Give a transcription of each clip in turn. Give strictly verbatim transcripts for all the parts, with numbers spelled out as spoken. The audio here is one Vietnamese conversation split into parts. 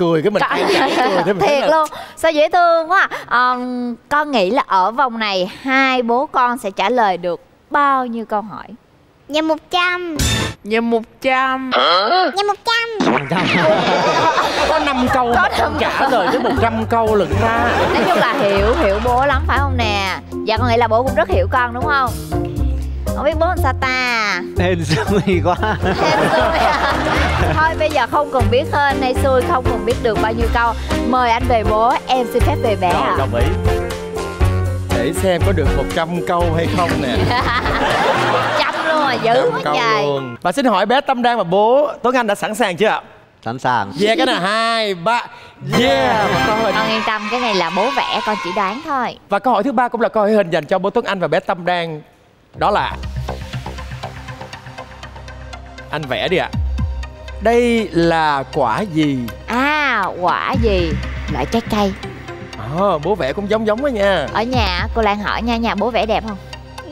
cười cái mình cả... cái cười thế mình thiệt là... luôn. Sao dễ thương quá à. Um, con nghĩ là ở vòng này hai bố con sẽ trả lời được bao nhiêu câu hỏi? Nhà một trăm. Nhà một trăm. Nhà một trăm. Có năm câu con trả lời tới một trăm câu lận ra. Nói chung là hiểu hiểu bố lắm phải không nè? Dạ con nghĩ là bố cũng rất hiểu con đúng không? Không biết bố làm sao ta. Hên xui quá. Hên xui à. Thôi bây giờ không cần biết hên hay xui, không cần biết được bao nhiêu câu. Mời anh về bố, em xin phép về bé. Rồi, à. Đồng ý. Để xem có được một trăm câu hay không nè. Trăm luôn à, dữ quá trời. Và xin hỏi bé Tâm Đan và bố Tuấn Anh đã sẵn sàng chưa ạ? Sẵn sàng. Yeah, cái này hai, ba. Yeah. Con yên tâm, cái này là bố vẽ, con chỉ đoán thôi. Và câu hỏi thứ ba cũng là câu hỏi hình dành cho bố Tuấn Anh và bé Tâm Đan. Đó là anh vẽ đi ạ. Đây là quả gì? À, quả gì? Loại trái cây. Ờ, à, bố vẽ cũng giống giống đó nha. Ở nhà, cô Lan hỏi nha, nhà bố vẽ đẹp không?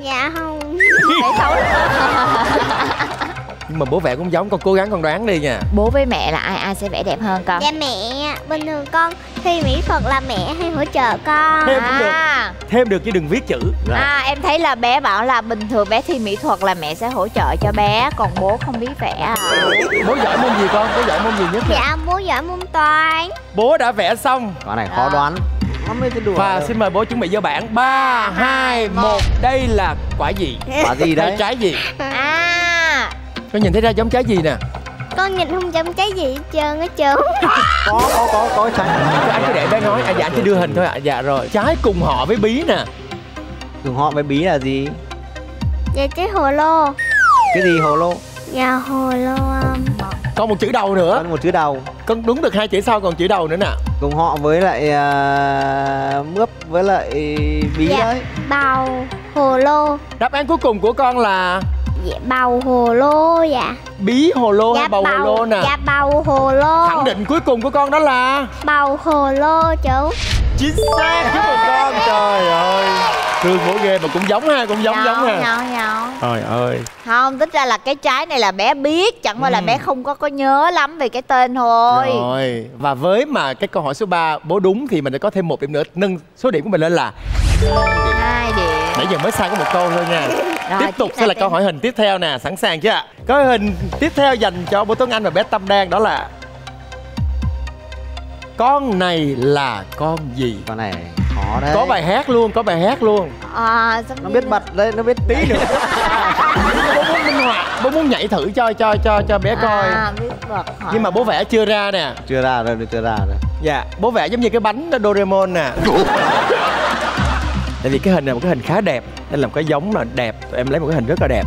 Dạ không. Vẽ xấu lắm. Nhưng mà bố vẽ cũng giống, con cố gắng con đoán đi nha. Bố với mẹ là ai ai sẽ vẽ đẹp hơn con? Dạ mẹ, bình thường con thi mỹ thuật là mẹ hay hỗ trợ con. Thêm à. Được. Thêm được chứ đừng viết chữ. Rồi. À em thấy là bé bảo là bình thường bé thi mỹ thuật là mẹ sẽ hỗ trợ cho bé, còn bố không biết vẽ à. Bố giỏi môn gì con? Bố giỏi môn gì nhất? Dạ này? Bố giỏi môn toán. Bố đã vẽ xong. Quả này khó à. Đoán. Và xin mời bố chuẩn bị vô bảng. Ba, hai, một. Đây là quả gì? Quả gì đấy? Trái gì? À. Con nhìn thấy ra giống trái gì nè? Con nhìn không giống trái gì hết trơn á trơn. Có, có, có, có trái. Anh cứ để bé nói, à, dạ anh chỉ đưa hình thôi ạ. À. Dạ rồi. Trái cùng họ với bí nè. Cùng họ với bí là gì? Dạ trái hồ lô. Cái gì hồ lô? Dạ hồ lô. Còn một chữ đầu nữa. Còn một chữ đầu. Con đúng được hai chữ sau còn chữ đầu nữa nè. Cùng họ với lại uh, mướp với lại bí dạ, đấy. Bào hồ lô. Đáp án cuối cùng của con là dạ, bào hồ lô dạ. Bí hồ lô dạ, hay bào, bào hồ lô nè? Dạ bào hồ lô. Khẳng định cuối cùng của con đó là bào hồ lô chú. Chính xác chú một con. Trời ơi thương bố ghê mà cũng giống ha, cũng giống nhỏ, giống ha. Nhỏ, nhỏ. Trời ơi. Không, tính ra là cái trái này là bé biết, chẳng qua ừ. là bé không có có nhớ lắm về cái tên thôi. Rồi. Và với mà cái câu hỏi số ba bố đúng thì mình đã có thêm một điểm nữa, nâng số điểm của mình lên là hai điểm. Nãy giờ mới sai có một câu thôi nha. Rồi, tiếp tục sẽ là câu hỏi hình tiếp theo nè, sẵn sàng chứ ạ? Câu hình tiếp theo dành cho bố Tuấn Anh và bé Tâm Đan đó là con này là con gì? Con này khó đấy. Có bài hát luôn, có bài hát luôn. À, nó biết bật đấy, nó biết tí nữa. Bố muốn minh họa, bố muốn nhảy thử cho cho cho cho bé coi. À, biết bật. Nhưng mà bố vẽ chưa ra nè. Chưa ra rồi, chưa ra rồi. Dạ, bố vẽ giống như cái bánh Doraemon nè. Tại vì cái hình này một cái hình khá đẹp nên làm cái giống là đẹp, tụi em lấy một cái hình rất là đẹp.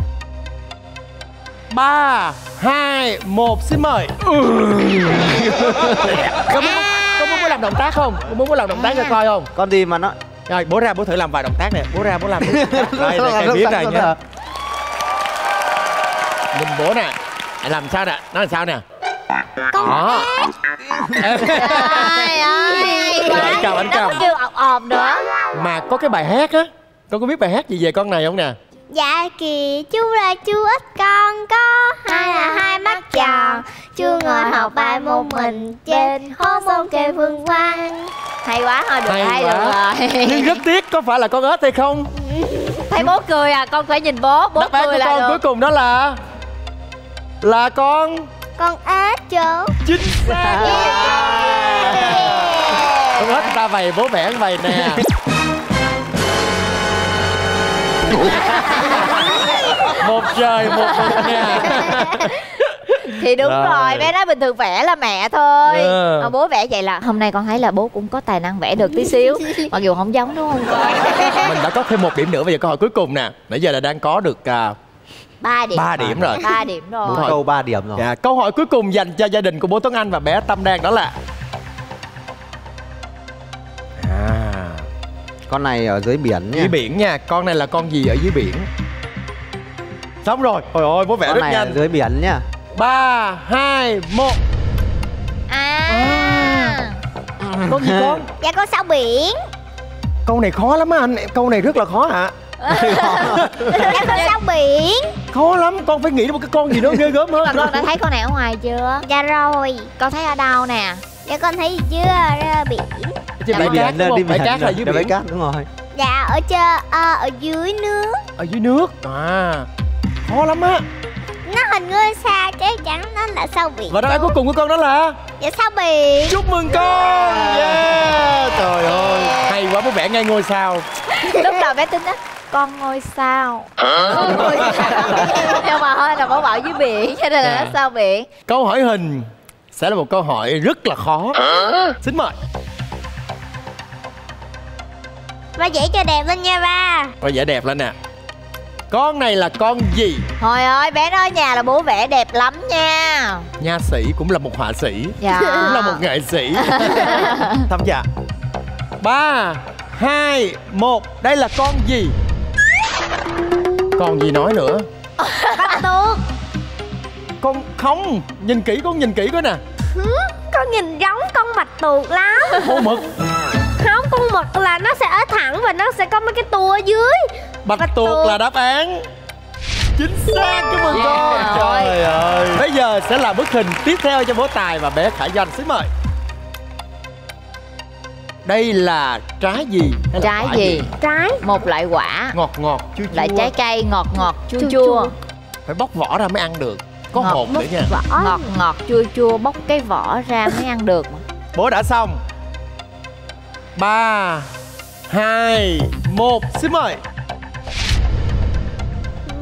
Ba, hai, một, xin mời. Có muốn, có muốn làm động tác không? Có muốn có làm động tác cho coi không? Con gì mà nó rồi bố ra bố thử làm vài động tác nè. Bố ra bố làm đây này, cái biết này nhá. Mình bố nè, làm sao nè, nó làm sao nè. Con trời ơi quá chồng anh chồng kêu ọc ọc nữa mà có cái bài hát á, con có biết bài hát gì về con này không nè? Dạ kìa chú là chú ít con có hai là hai mắt tròn, chú ngồi học bài một mình trên hố sông kề phương quang. Hay quá thôi, được hay, hay được rồi. Nhưng rất tiếc, có phải là con ếch hay không? Thấy bố cười à, con phải nhìn bố, bố đáp án của con cuối cùng đó là là con con ếch chú. Chính xác. Yeah. Yeah. Con ếch ta vầy, bố vẽ vầy nè. Một trời một vực nè. Thì đúng rồi. Rồi bé nói bình thường vẽ là mẹ thôi yeah. Mà bố vẽ vậy là hôm nay con thấy là bố cũng có tài năng vẽ được tí xíu. Mặc dù không giống đúng không con? Mình đã có thêm một điểm nữa. Bây giờ câu hỏi cuối cùng nè. Nãy giờ là đang có được uh... ba điểm. ba điểm rồi. ba điểm rồi. Bốn câu ba điểm rồi. Dạ, câu hỏi cuối cùng dành cho gia đình của bố Tuấn Anh và bé Tâm Đan đó là à, con này ở dưới biển nha. Dưới biển nha. Con này là con gì ở dưới biển? Xong rồi. Trời ơi, bố vẽ con rất này nhanh. Ở dưới biển nha. ba, hai, một. À. À. Con gì con? Dạ con sao biển. Câu này khó lắm á anh. Câu này rất là khó hả? Em con sao biển khó lắm, con phải nghĩ đến một cái con gì đó ghê gớm hơn. Con đã thấy con này ở ngoài chưa? Dạ rồi. Con thấy ở đâu nè? Dạ con thấy dưới uh, biển. Chứ bãi biển lên đi, bãi cát là dưới biển. Cát, đúng rồi. Dạ ở chơ, uh, ở dưới nước. Ở dưới nước. À, khó lắm á. Nó hình ngôi sao cháy trắng, nó là sao biển. Và đáp án cuối cùng của con đó là dạ sao biển. Chúc mừng con. Yeah. Trời ơi, hay quá mới vẽ ngay ngôi sao. Lúc đầu bé tính á, con ngôi sao. Con ngôi sao. Nhưng mà hơi là bảo bảo dưới biển cho nên là nó sao biển. Câu hỏi hình sẽ là một câu hỏi rất là khó. Xin mời. Ba vẽ cho đẹp lên nha ba. Ba vẽ đẹp lên nè. Con này là con gì? Thôi ơi, bé nói nhà là bố vẽ đẹp lắm nha. Nha sĩ cũng là một họa sĩ. Dạ. Cũng là một nghệ sĩ. Thấm dạ. ba, hai, một. Đây là con gì? Còn gì nói nữa? Bắt tuột. Con không. Nhìn kỹ, con nhìn kỹ coi nè. Con nhìn giống con bạch tuộc lắm. Con mực. Không, con mực là nó sẽ ở thẳng và nó sẽ có mấy cái tua ở dưới. Bạch, Bạch tuộc, tuộc là đáp án chính xác. Chúc mừng con. Trời ơi. Bây giờ sẽ là bức hình tiếp theo cho bố Tài và bé Khải Doanh. Xin mời. Đây là trái gì? Là trái gì? gì? Trái. Một loại quả. Ngọt ngọt chua chua. Loại trái cây ngọt ngọt chua chua, chua. Phải bóc vỏ ra mới ăn được. Có ngọt, hột nữa nha. Vỏ. Ngọt ngọt chua chua, bóc cái vỏ ra mới ăn được. Bố đã xong. Ba, hai, một. Xin mời.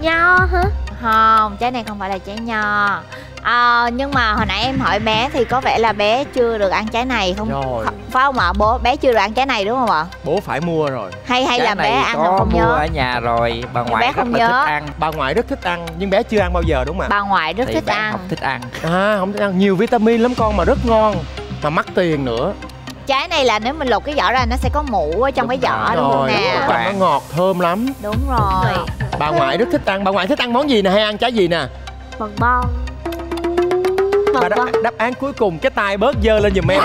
Nho hả? Không, trái này không phải là trái nho. À, nhưng mà hồi nãy em hỏi bé thì có vẻ là bé chưa được ăn trái này không? Rồi. Phải không ạ? Bố bé chưa được ăn trái này đúng không ạ? Bố phải mua rồi. Hay hay trái là bé ăn không, không nhớ. Mua ở nhà rồi, bà ngoại bé không rất nhớ. Thích ăn. Bà ngoại rất thích ăn nhưng bé chưa ăn bao giờ đúng không ạ? Bà ngoại rất thì thích ăn. Không thích ăn. À, không thích ăn, nhiều vitamin lắm con mà rất ngon mà mắc tiền nữa. Trái này là nếu mình lột cái vỏ ra nó sẽ có mũ ở trong đúng cái vỏ đúng không nè? Nó ngọt thơm lắm. Đúng rồi. Bà ngoại rất thích ăn. Bà ngoại thích ăn món gì nè, hay ăn trái gì nè? Bần bon. Và đáp, đáp án cuối cùng, cái tay bớt dơ lên giùm em.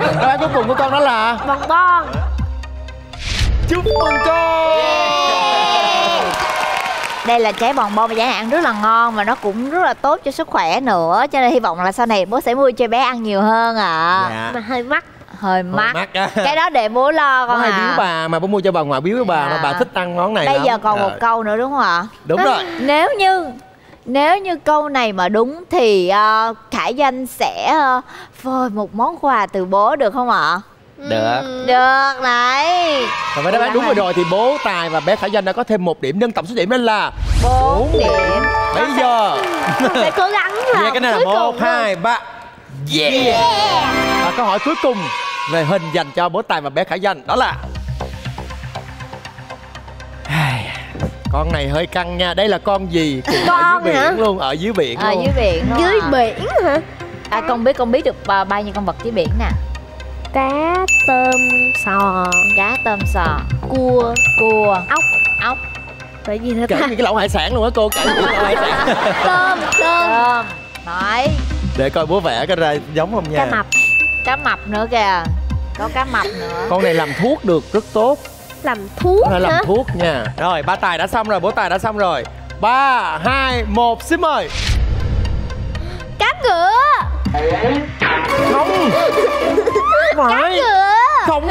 Đáp án cuối cùng của con đó là bần bon. Chúc mừng con. Yeah. Đây là trái bần bon, trái này ăn rất là ngon và nó cũng rất là tốt cho sức khỏe nữa, cho nên hy vọng là sau này bố sẽ mua cho bé ăn nhiều hơn ạ. À. Dạ. Mà hơi mắc. Hơi mắc, mắc à. Cái đó để bố lo con. Bố hay à. biếu bà mà bố mua cho bà ngoại biếu với bà à. mà bà thích ăn món này. Bây lắm. giờ còn rồi. một câu nữa đúng không ạ? Đúng rồi. Nếu như nếu như câu này mà đúng thì uh, Khải Doanh sẽ uh, vời một món quà từ bố được không ạ? Được. Được này. Còn với đáp án đúng rồi rồi thì bố Tài và bé Khải Doanh đã có thêm một điểm nâng tổng số điểm lên là bốn điểm. Bây giờ sẽ cố gắng là cái này là một, hai, ba. Yeah. Yeah. Và câu hỏi cuối cùng về hình dành cho bố Tài và bé Khải Doanh đó là con này hơi căng nha. Đây là con gì? Con ở dưới biển hả? Luôn ở dưới biển ở luôn. dưới biển luôn dưới à. biển hả? À, con biết con biết được bao nhiêu con vật dưới biển nè? Cá, tôm, sò. Cá, tôm, sò. Cua. Cua. Ốc. Ốc. Tại vì kể như cái lẩu hải sản luôn á cô, kể như cái lẩu hải sản. Tôm. Tôm. Tôm. Đấy. Để coi bố vẽ cái ra giống không nha. Cá mập. Cá mập nữa kìa. Có cá mập nữa. Con này làm thuốc được rất tốt. Làm thuốc hả? Làm nữa. thuốc nha. Rồi, ba Tài đã xong rồi, bố Tài đã xong rồi. Ba, hai, một, xin mời. Cá ngựa. Không. Cá ngựa. Không.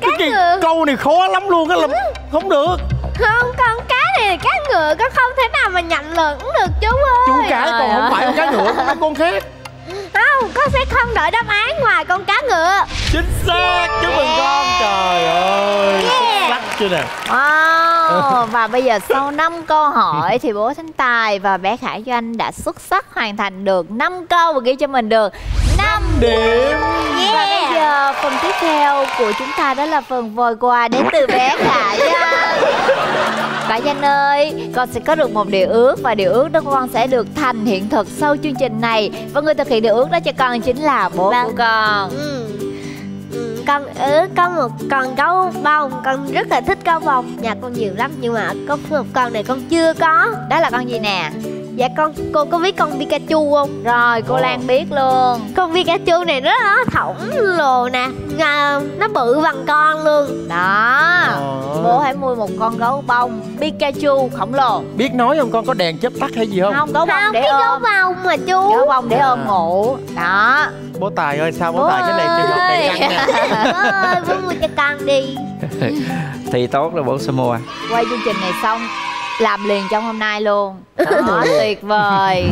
Cá cái ngựa. Câu này khó lắm luôn á, làm không được. Không, con cá này là cá ngựa, con không thể nào mà nhận lẫn được chú ơi. Chú cá còn không phải con cá ngựa, con phải con khác. Không, con sẽ không đợi đáp án ngoài con cá ngựa. Chính xác, chúc mừng con. Trời ơi, yeah. Lắc chưa nè. Wow, và bây giờ sau năm câu hỏi thì bố Thánh Tài và bé Khải Doanh đã xuất sắc hoàn thành được năm câu và ghi cho mình được năm điểm. Yeah. Và bây giờ phần tiếp theo của chúng ta đó là phần vòi quà đến từ bé Khải Doanh. Khải Doanh ơi, con sẽ có được một điều ước và điều ước đó của con sẽ được thành hiện thực sau chương trình này. Và người thực hiện điều ước đó cho con chính là bố ba. của con. Ừ. Con ước có một con gấu bông, con rất là thích gấu bông, nhà con nhiều lắm nhưng mà có một con này con chưa có. Đó là con gì nè? Dạ con, cô có biết con Pikachu không? Rồi cô oh. Lan biết luôn. Con Pikachu này rất là thỏng lồ nè, nó bự bằng con luôn. Đó oh. Bố hãy mua một con gấu bông Pikachu khổng lồ. Biết nói không con, có đèn chớp tắt hay gì không? Không, gấu bông để ôm. Gấu bông mà chú. Gấu bông để ôm ngủ. Đó. Bố Tài ơi, sao bố, bố Tài cái này tìm một đầy căng nè. Bố ơi, bố mua cho con đi. Thì tốt là bố sẽ mua. Quay chương trình này xong làm liền trong hôm nay luôn. Đó, tuyệt vời.